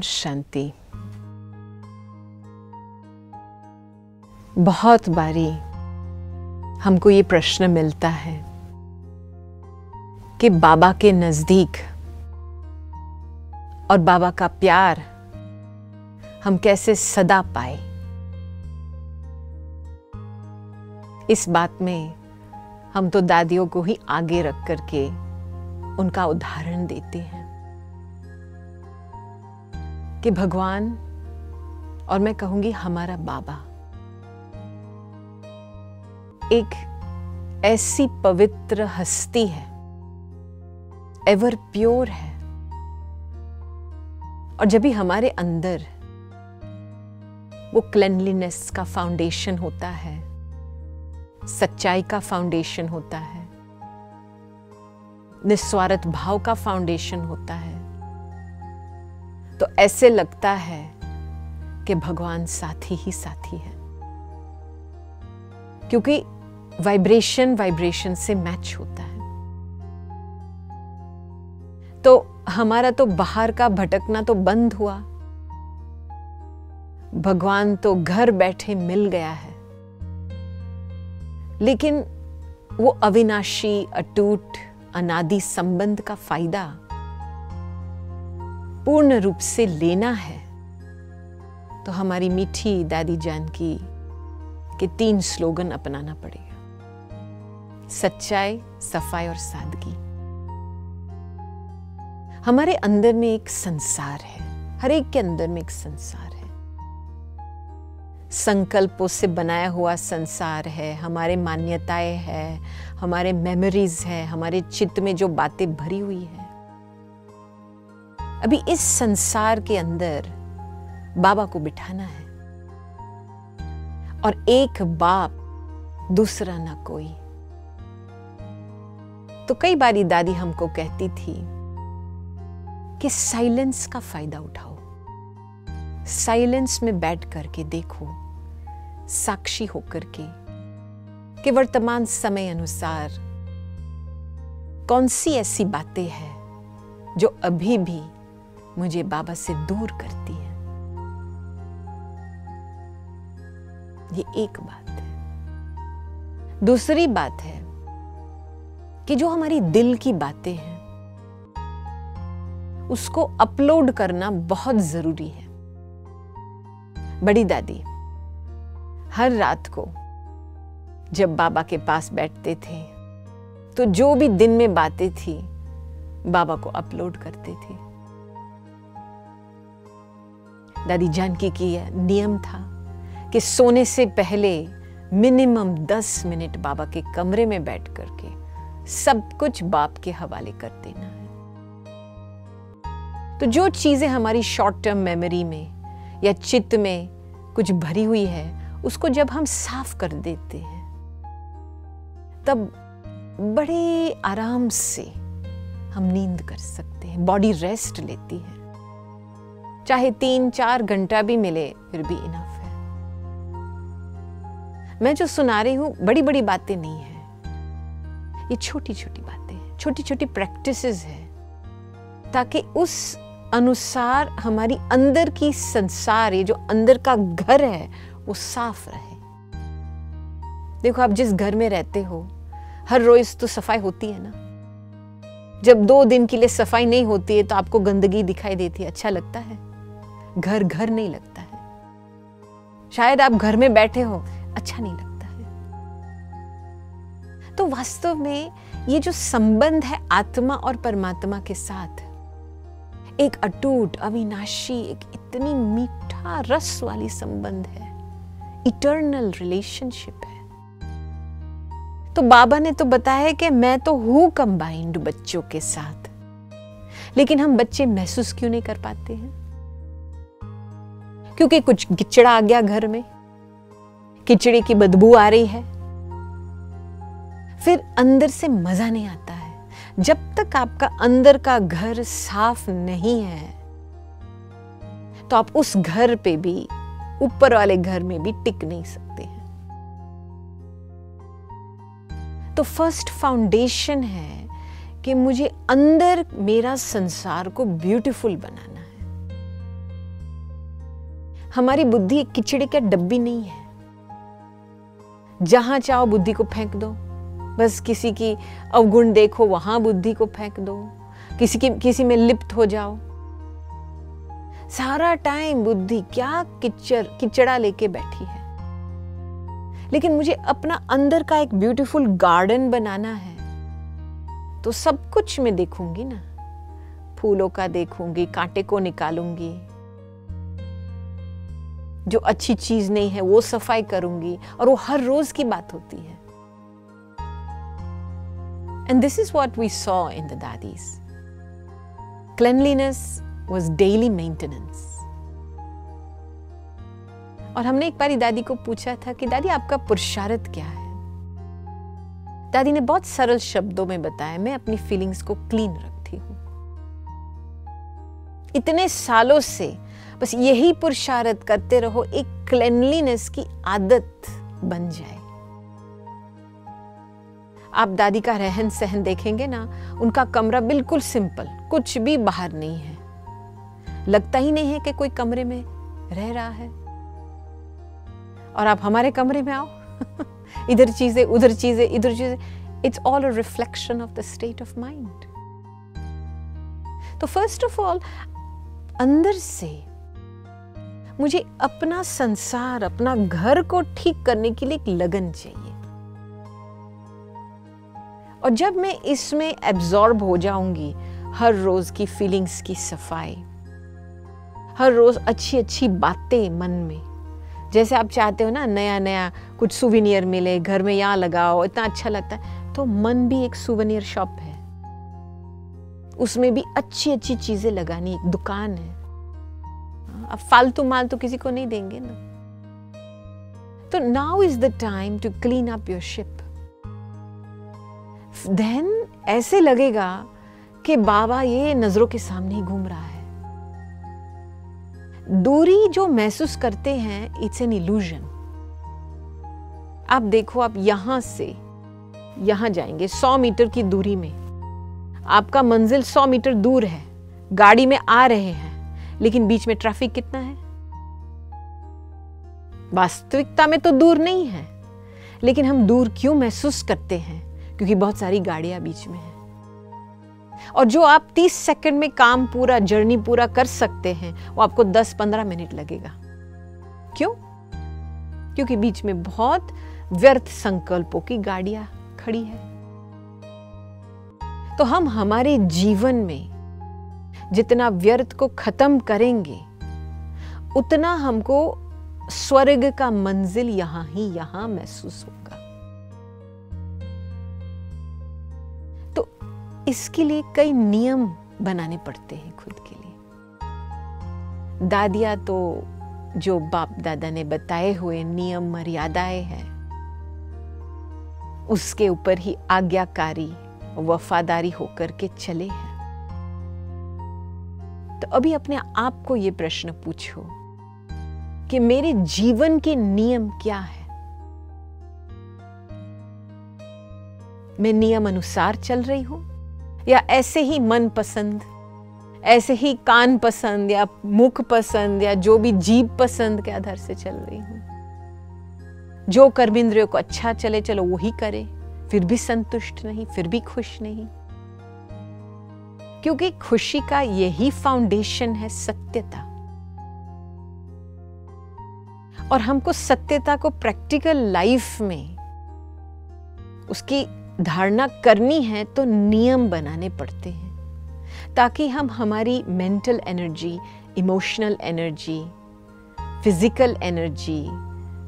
ओम शांति। बहुत बारी हमको ये प्रश्न मिलता है कि बाबा के नजदीक और बाबा का प्यार हम कैसे सदा पाए। इस बात में हम तो दादियों को ही आगे रख करके उनका उदाहरण देते हैं कि भगवान और मैं कहूंगी हमारा बाबा एक ऐसी पवित्र हस्ती है, एवर प्योर है। और जब भी हमारे अंदर वो क्लेनलीनेस का फाउंडेशन होता है, सच्चाई का फाउंडेशन होता है, निस्वार्थ भाव का फाउंडेशन होता है, तो ऐसे लगता है कि भगवान साथी है, क्योंकि वाइब्रेशन से मैच होता है। तो हमारा तो बाहर का भटकना तो बंद हुआ, भगवान तो घर बैठे मिल गया है। लेकिन वो अविनाशी, अटूट, अनादि संबंध का फायदा पूर्ण रूप से लेना है तो हमारी मीठी दादी जानकी के 3 स्लोगन अपनाना पड़ेगा: सच्चाई, सफाई और सादगी। हमारे अंदर में एक संसार है, हर एक के अंदर में एक संसार है, संकल्पों से बनाया हुआ संसार है, हमारे मान्यताएं है, हमारे मेमोरीज है, हमारे चित्त में जो बातें भरी हुई है। अभी इस संसार के अंदर बाबा को बिठाना है, और एक बाप दूसरा ना कोई। तो कई बारी दादी हमको कहती थी कि साइलेंस का फायदा उठाओ, साइलेंस में बैठ करके देखो, साक्षी होकर के वर्तमान समय अनुसार कौन सी ऐसी बातें हैं जो अभी भी मुझे बाबा से दूर करती है। ये एक बात है। दूसरी बात है कि जो हमारी दिल की बातें हैं उसको अपलोड करना बहुत जरूरी है। बड़ी दादी हर रात को जब बाबा के पास बैठते थे तो जो भी दिन में बातें थी बाबा को अपलोड करते थे। दादी जानकी की नियम था कि सोने से पहले मिनिमम 10 मिनट बाबा के कमरे में बैठ करके सब कुछ बाप के हवाले कर देना है। तो जो चीज़ें हमारी शॉर्ट टर्म मेमोरी में या चित्त में कुछ भरी हुई है उसको जब हम साफ कर देते हैं तब बड़े आराम से हम नींद कर सकते हैं, बॉडी रेस्ट लेती है। चाहे 3-4 घंटा भी मिले फिर भी इनफ है। मैं जो सुना रही हूँ बड़ी बड़ी बातें नहीं है, ये छोटी छोटी बातें हैं, छोटी छोटी प्रैक्टिसेस है, ताकि उस अनुसार हमारी अंदर की संसार, ये जो अंदर का घर है वो साफ रहे। देखो आप जिस घर में रहते हो हर रोज तो सफाई होती है ना। जब 2 दिन के लिए सफाई नहीं होती है तो आपको गंदगी दिखाई देती है, अच्छा लगता है, घर नहीं लगता है। शायद आप घर में बैठे हो, अच्छा नहीं लगता है। तो वास्तव में ये जो संबंध है आत्मा और परमात्मा के साथ, एक अटूट, अविनाशी, एक इतनी मीठा रस वाली संबंध है, इटर्नल रिलेशनशिप है। तो बाबा ने तो बताया है कि मैं तो हूं कंबाइंड बच्चों के साथ, लेकिन हम बच्चे महसूस क्यों नहीं कर पाते हैं? क्योंकि कुछ गिचड़ा आ गया घर में, किचड़े की बदबू आ रही है, फिर अंदर से मजा नहीं आता है। जब तक आपका अंदर का घर साफ नहीं है तो आप उस घर पे भी, ऊपर वाले घर में भी टिक नहीं सकते हैं। तो फर्स्ट फाउंडेशन है कि मुझे अंदर मेरा संसार को ब्यूटीफुल बनाना है। हमारी बुद्धि किचड़े का डब्बी नहीं है, जहां चाहो बुद्धि को फेंक दो। बस किसी की अवगुण देखो वहां बुद्धि को फेंक दो, किसी में लिप्त हो जाओ। सारा टाइम बुद्धि क्या किचड़ा लेके बैठी है। लेकिन मुझे अपना अंदर का एक ब्यूटीफुल गार्डन बनाना है, तो सब कुछ मैं देखूंगी ना, फूलों का देखूंगी, कांटे को निकालूंगी, जो अच्छी चीज नहीं है वो सफाई करूंगी, और वो हर रोज की बात होती है। And this is what we saw in the दादीज, क्लेनलीनेस वाज डेली मेंटेनेंस। और हमने एक बार दादी को पूछा था कि दादी आपका पुरुषार्थ क्या है। दादी ने बहुत सरल शब्दों में बताया, मैं अपनी फीलिंग्स को क्लीन रखती हूं। इतने सालों से बस यही पुरुषार्थ करते रहो, एक क्लेनलीनेस की आदत बन जाए। आप दादी का रहन सहन देखेंगे ना, उनका कमरा बिल्कुल सिंपल, कुछ भी बाहर नहीं है, लगता ही नहीं है कि कोई कमरे में रह रहा है। और आप हमारे कमरे में आओ इधर चीजें, उधर चीजें, इधर चीजें। It's all a reflection of the state of mind. तो फर्स्ट ऑफ ऑल अंदर से मुझे अपना संसार, अपना घर को ठीक करने के लिए एक लगन चाहिए। और जब मैं इसमें एब्जॉर्ब हो जाऊंगी, हर रोज की फीलिंग्स की सफाई, हर रोज अच्छी अच्छी बातें मन में, जैसे आप चाहते हो ना नया नया कुछ सुवेनियर मिले घर में, यहाँ लगाओ इतना अच्छा लगता है, तो मन भी एक सुवेनियर शॉप है, उसमें भी अच्छी अच्छी चीजें लगानी, एक दुकान है। अब फालतू माल तो किसी को नहीं देंगे ना। तो now is the time to clean up your ship. Then ऐसे लगेगा कि बाबा ये नजरों के सामने ही घूम रहा है। दूरी जो महसूस करते हैं, इट्स एन इल्यूजन। आप देखो, आप यहां से यहां जाएंगे 100 मीटर की दूरी में, आपका मंजिल 100 मीटर दूर है, गाड़ी में आ रहे हैं, लेकिन बीच में ट्रैफिक कितना है? वास्तविकता में तो दूर नहीं है, लेकिन हम दूर क्यों महसूस करते हैं? क्योंकि बहुत सारी गाड़ियां बीच में हैं। और जो आप 30 सेकंड में काम पूरा, जर्नी पूरा कर सकते हैं, वो आपको 10-15 मिनट लगेगा। क्यों? क्योंकि बीच में बहुत व्यर्थ संकल्पों की गाड़ियां खड़ी है। तो हम हमारे जीवन में जितना व्यर्थ को खत्म करेंगे, उतना हमको स्वर्ग का मंजिल यहां महसूस होगा। इसके लिए कई नियम बनाने पड़ते हैं खुद के लिए। दादियाँ तो जो बाप दादा ने बताए हुए नियम मर्यादाएं हैं, उसके ऊपर ही आज्ञाकारी वफादारी होकर के चले हैं। तो अभी अपने आप को ये प्रश्न पूछो कि मेरे जीवन के नियम क्या है? मैं नियम अनुसार चल रही हूं, या ऐसे ही मन पसंद, ऐसे ही कान पसंद या मुख पसंद या जो भी जीभ पसंद के आधार से चल रही हूँ? जो कर्मेंद्रियों को अच्छा चले चलो वही करे, फिर भी संतुष्ट नहीं, फिर भी खुश नहीं। क्योंकि खुशी का यही फाउंडेशन है, सत्यता। और हमको सत्यता को प्रैक्टिकल लाइफ में उसकी धारणा करनी है, तो नियम बनाने पड़ते हैं, ताकि हम हमारी mental energy, emotional energy, physical energy,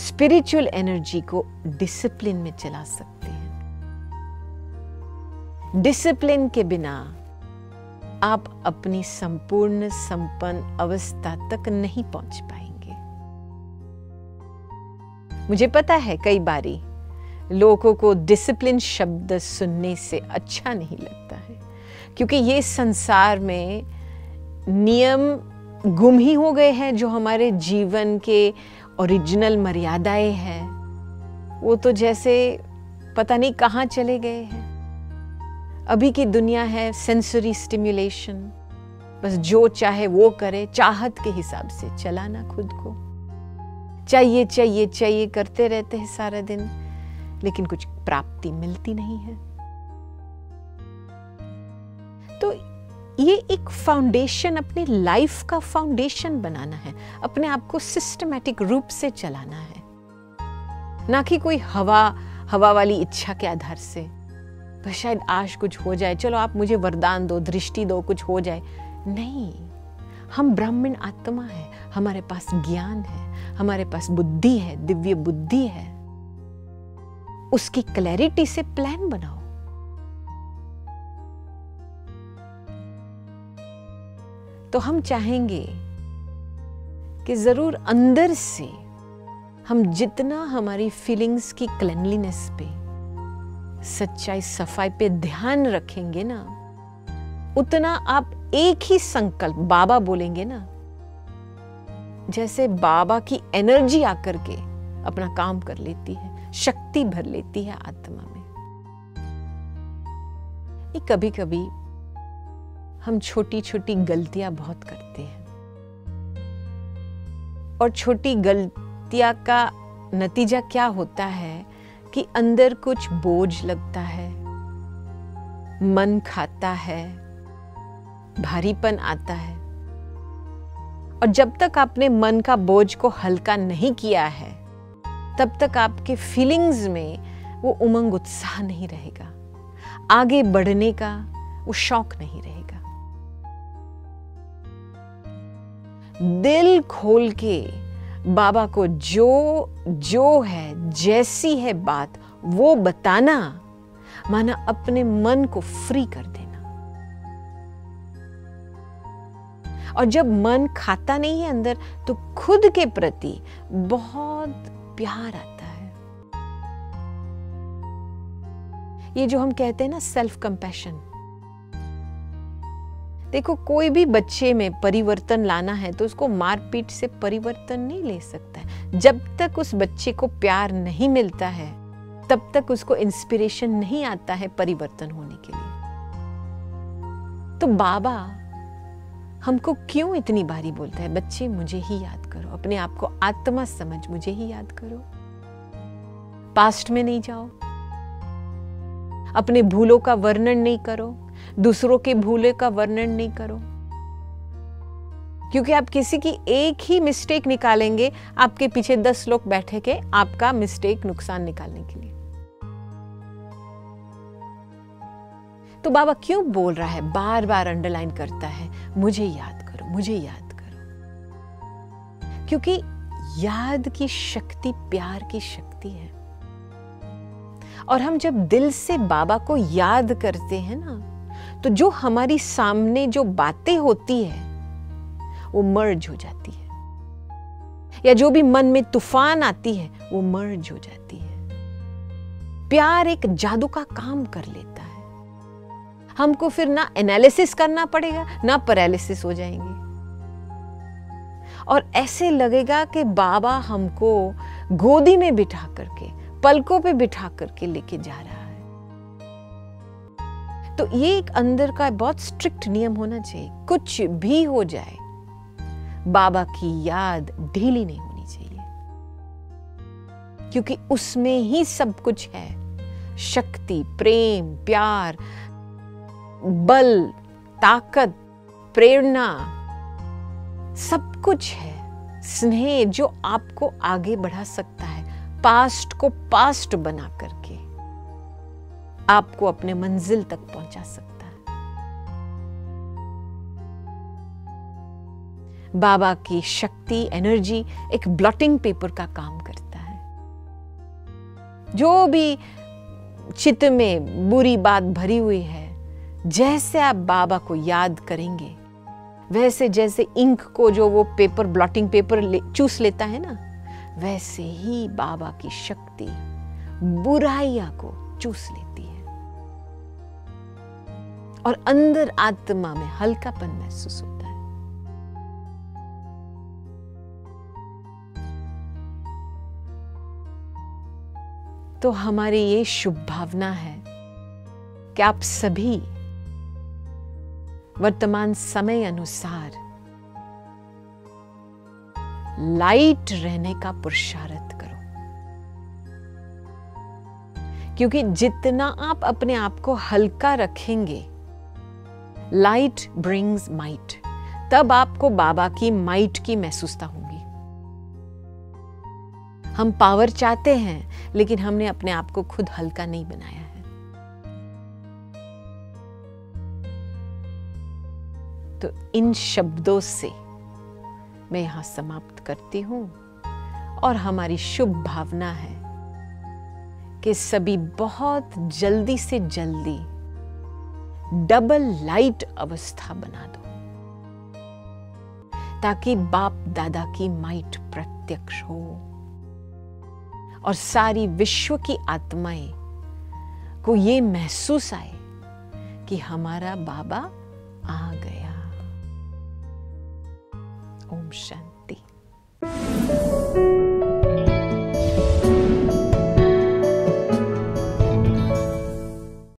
spiritual energy को डिसिप्लिन में चला सकते हैं। डिसिप्लिन के बिना आप अपनी संपूर्ण संपन्न अवस्था तक नहीं पहुंच पाएंगे। मुझे पता है कई बारी लोगों को डिसिप्लिन शब्द सुनने से अच्छा नहीं लगता है, क्योंकि ये संसार में नियम गुम ही हो गए हैं। जो हमारे जीवन के ओरिजिनल मर्यादाएं हैं, वो तो जैसे पता नहीं कहाँ चले गए हैं। अभी की दुनिया है सेंसरी स्टिम्युलेशन, बस जो चाहे वो करे, चाहत के हिसाब से चलाना खुद को। चाहिए चाहिए चाहिए करते रहते हैं सारा दिन, लेकिन कुछ प्राप्ति मिलती नहीं है। तो ये एक फाउंडेशन, अपने लाइफ का फाउंडेशन बनाना है, अपने आप को सिस्टमेटिक रूप से चलाना है, ना कि कोई हवा वाली इच्छा के आधार से, बस शायद आज कुछ हो जाए, चलो आप मुझे वरदान दो, दृष्टि दो, कुछ हो जाए। नहीं, हम ब्राह्मण आत्मा है, हमारे पास ज्ञान है, हमारे पास बुद्धि है, दिव्य बुद्धि है, उसकी क्लैरिटी से प्लान बनाओ। तो हम चाहेंगे कि जरूर अंदर से हम जितना हमारी फीलिंग्स की क्लेनलीनेस पे, सच्चाई सफाई पे ध्यान रखेंगे ना, उतना आप एक ही संकल्प बाबा बोलेंगे ना, जैसे बाबा की एनर्जी आकर के अपना काम कर लेती है, शक्ति भर लेती है आत्मा में। ये कभी कभी हम छोटी छोटी गलतियां बहुत करते हैं, और छोटी गलतियां का नतीजा क्या होता है कि अंदर कुछ बोझ लगता है, मन खाता है, भारीपन आता है। और जब तक आपने मन का बोझ को हल्का नहीं किया है, तब तक आपके फीलिंग्स में वो उमंग उत्साह नहीं रहेगा, आगे बढ़ने का वो शौक नहीं रहेगा। दिल खोल के बाबा को जो जो है, जैसी है बात, वो बताना, माना अपने मन को फ्री कर देना। और जब मन खाता नहीं है अंदर, तो खुद के प्रति बहुत प्यार आता है। ये जो हम कहते हैं ना, सेल्फ कंपैशन। देखो, कोई भी बच्चे में परिवर्तन लाना है तो उसको मारपीट से परिवर्तन नहीं ले सकता है। जब तक उस बच्चे को प्यार नहीं मिलता है, तब तक उसको इंस्पिरेशन नहीं आता है परिवर्तन होने के लिए। तो बाबा हमको क्यों इतनी बारी बोलता है, बच्चे मुझे ही याद करो, अपने आप को आत्मा समझ मुझे ही याद करो, पास्ट में नहीं जाओ, अपने भूलों का वर्णन नहीं करो, दूसरों के भूले का वर्णन नहीं करो। क्योंकि आप किसी की एक ही मिस्टेक निकालेंगे, आपके पीछे 10 लोग बैठे के आपका मिस्टेक नुकसान निकालने के लिए। तो बाबा क्यों बोल रहा है, बार बार अंडरलाइन करता है, मुझे याद करो, मुझे याद करो। क्योंकि याद की शक्ति प्यार की शक्ति है। और हम जब दिल से बाबा को याद करते हैं ना, तो जो हमारी सामने जो बातें होती है वो मर्ज हो जाती है, या जो भी मन में तूफान आती है वो मर्ज हो जाती है। प्यार एक जादू का काम कर लेता है। हमको फिर ना एनालिसिस करना पड़ेगा, ना पैरालिसिस हो जाएंगे, और ऐसे लगेगा कि बाबा हमको गोदी में बिठा करके, पलकों पे बिठा करके लेके जा रहा है। तो ये एक अंदर का बहुत स्ट्रिक्ट नियम होना चाहिए, कुछ भी हो जाए बाबा की याद ढीली नहीं होनी चाहिए, क्योंकि उसमें ही सब कुछ है, शक्ति, प्रेम, प्यार, बल, ताकत, प्रेरणा, सब कुछ है, स्नेह जो आपको आगे बढ़ा सकता है, पास्ट को पास्ट बना करके आपको अपने मंजिल तक पहुंचा सकता है। बाबा की शक्ति, एनर्जी एक ब्लॉटिंग पेपर का काम करता है। जो भी चित्त में बुरी बात भरी हुई है, जैसे आप बाबा को याद करेंगे, वैसे जैसे इंक को जो वो पेपर, ब्लॉटिंग पेपर चूस लेता है ना, वैसे ही बाबा की शक्ति बुराइयां को चूस लेती है, और अंदर आत्मा में हल्कापन महसूस होता है। तो हमारी ये शुभ भावना है कि आप सभी वर्तमान समय अनुसार लाइट रहने का पुरुषार्थ करो, क्योंकि जितना आप अपने आप को हल्का रखेंगे, लाइट ब्रिंग्स माइट, तब आपको बाबा की माइट की महसूसता होगी। हम पावर चाहते हैं, लेकिन हमने अपने आप को खुद हल्का नहीं बनाया है। तो इन शब्दों से मैं यहां समाप्त करती हूं, और हमारी शुभ भावना है कि सभी बहुत जल्दी से जल्दी डबल लाइट अवस्था बना दो, ताकि बाप दादा की माइट प्रत्यक्ष हो और सारी विश्व की आत्माएं को ये महसूस आए कि हमारा बाबा आ गया। ओम शांति।